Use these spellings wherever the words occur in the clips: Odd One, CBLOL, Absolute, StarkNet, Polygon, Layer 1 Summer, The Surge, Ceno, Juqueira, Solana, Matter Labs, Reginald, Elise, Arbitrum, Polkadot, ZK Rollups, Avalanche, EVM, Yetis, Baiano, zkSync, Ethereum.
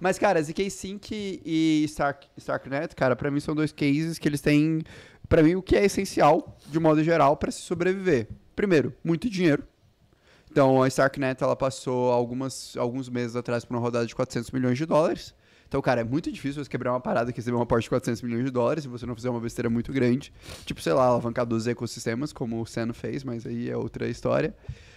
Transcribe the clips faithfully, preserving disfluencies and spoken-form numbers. Mas, cara, zkSync e Stark, StarkNet, cara, pra mim são dois cases que eles têm, pra mim, o que é essencial, de modo geral, pra se sobreviver. Primeiro, muito dinheiro. Então, a StarkNet, ela passou algumas, alguns meses atrás por uma rodada de quatrocentos milhões de dólares. Então, cara, é muito difícil você quebrar uma parada e receber um aporte de quatrocentos milhões de dólares se você não fizer uma besteira muito grande. Tipo, sei lá, alavancar doze ecossistemas, como o Ceno fez, mas aí é outra história.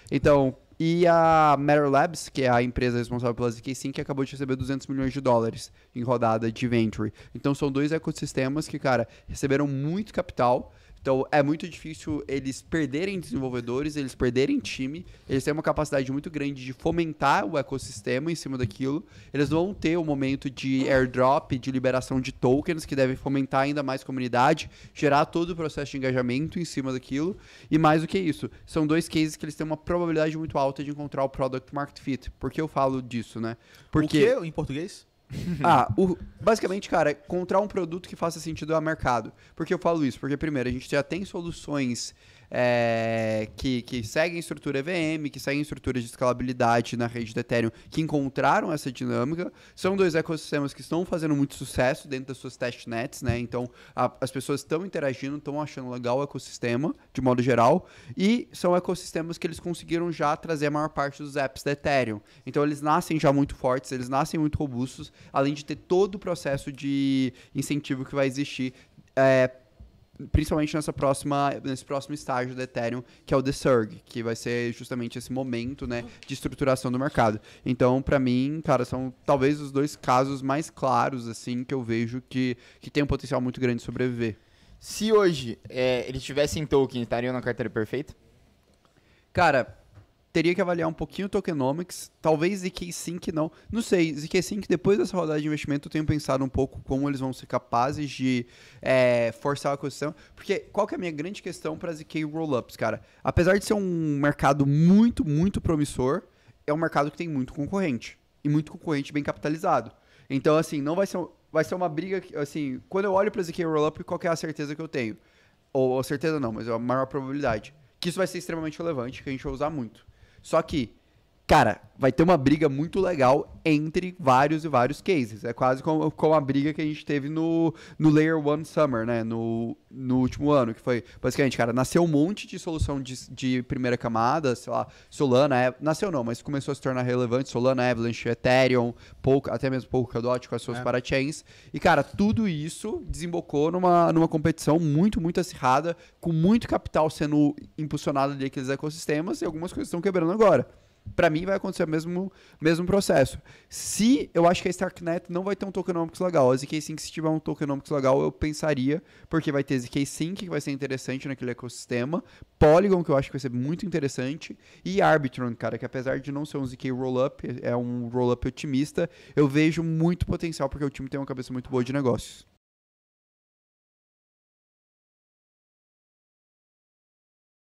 Então, e a Matter Labs, que é a empresa responsável pela zkSync, que acabou de receber duzentos milhões de dólares em rodada de venture. Então, são dois ecossistemas que, cara, receberam muito capital. Então, é muito difícil eles perderem desenvolvedores, eles perderem time. Eles têm uma capacidade muito grande de fomentar o ecossistema em cima daquilo. Eles vão ter um momento de airdrop, de liberação de tokens, que devem fomentar ainda mais a comunidade, gerar todo o processo de engajamento em cima daquilo. E mais do que isso, são dois cases que eles têm uma probabilidade muito alta de encontrar o Product Market Fit. Por que eu falo disso, né? Porque... O que em português? Ah, o, basicamente, cara, é encontrar um produto que faça sentido ao mercado. Por que eu falo isso? Porque, primeiro, a gente já tem soluções é, que, que seguem estrutura E V M, que seguem estruturas de escalabilidade na rede do Ethereum, que encontraram essa dinâmica. São dois ecossistemas que estão fazendo muito sucesso dentro das suas testnets, né? Então, a, as pessoas estão interagindo, estão achando legal o ecossistema, de modo geral. E são ecossistemas que eles conseguiram já trazer a maior parte dos apps da Ethereum. Então, eles nascem já muito fortes, eles nascem muito robustos, além de ter todo o processo de incentivo que vai existir, é, principalmente nessa próxima, nesse próximo estágio do Ethereum, que é o The Surge, que vai ser justamente esse momento, né, de estruturação do mercado. Então, pra mim, cara, são talvez os dois casos mais claros, assim, que eu vejo que, que tem um potencial muito grande de sobreviver. Se hoje é, eles tivessem token, estariam na carteira perfeita? Cara... Teria que avaliar um pouquinho o tokenomics, talvez zkSync não. Não sei, zkSync, depois dessa rodada de investimento, eu tenho pensado um pouco como eles vão ser capazes de é, forçar a aquisição. Porque qual que é a minha grande questão para Z K Rollups, cara? Apesar de ser um mercado muito, muito promissor, é um mercado que tem muito concorrente. E muito concorrente bem capitalizado. Então, assim, não vai ser, vai ser uma briga... Que, assim, quando eu olho para Z K Rollup, qual que é a certeza que eu tenho? Ou, ou certeza não, mas é a maior probabilidade. Que isso vai ser extremamente relevante, que a gente vai usar muito. Só que, cara, vai ter uma briga muito legal entre vários e vários cases. É quase como, como a briga que a gente teve no, no Layer one Summer, né? No, no último ano, que foi... Basicamente, cara, nasceu um monte de solução de, de primeira camada, sei lá, Solana... Nasceu não, mas começou a se tornar relevante. Solana, Avalanche, Ethereum, Polka, até mesmo Polkadot com as suas é. parachains. E, cara, tudo isso desembocou numa, numa competição muito, muito acirrada, com muito capital sendo impulsionado ali aqueles ecossistemas, e algumas coisas estão quebrando agora. Pra mim vai acontecer o mesmo, mesmo processo. Se eu acho que a StarkNet não vai ter um tokenomics legal, a zkSync, se tiver um tokenomics legal, eu pensaria, porque vai ter zkSync, que vai ser interessante naquele ecossistema, Polygon, que eu acho que vai ser muito interessante, e Arbitrum, cara, que apesar de não ser um Z K Rollup, é um Rollup otimista, eu vejo muito potencial, porque o time tem uma cabeça muito boa de negócios.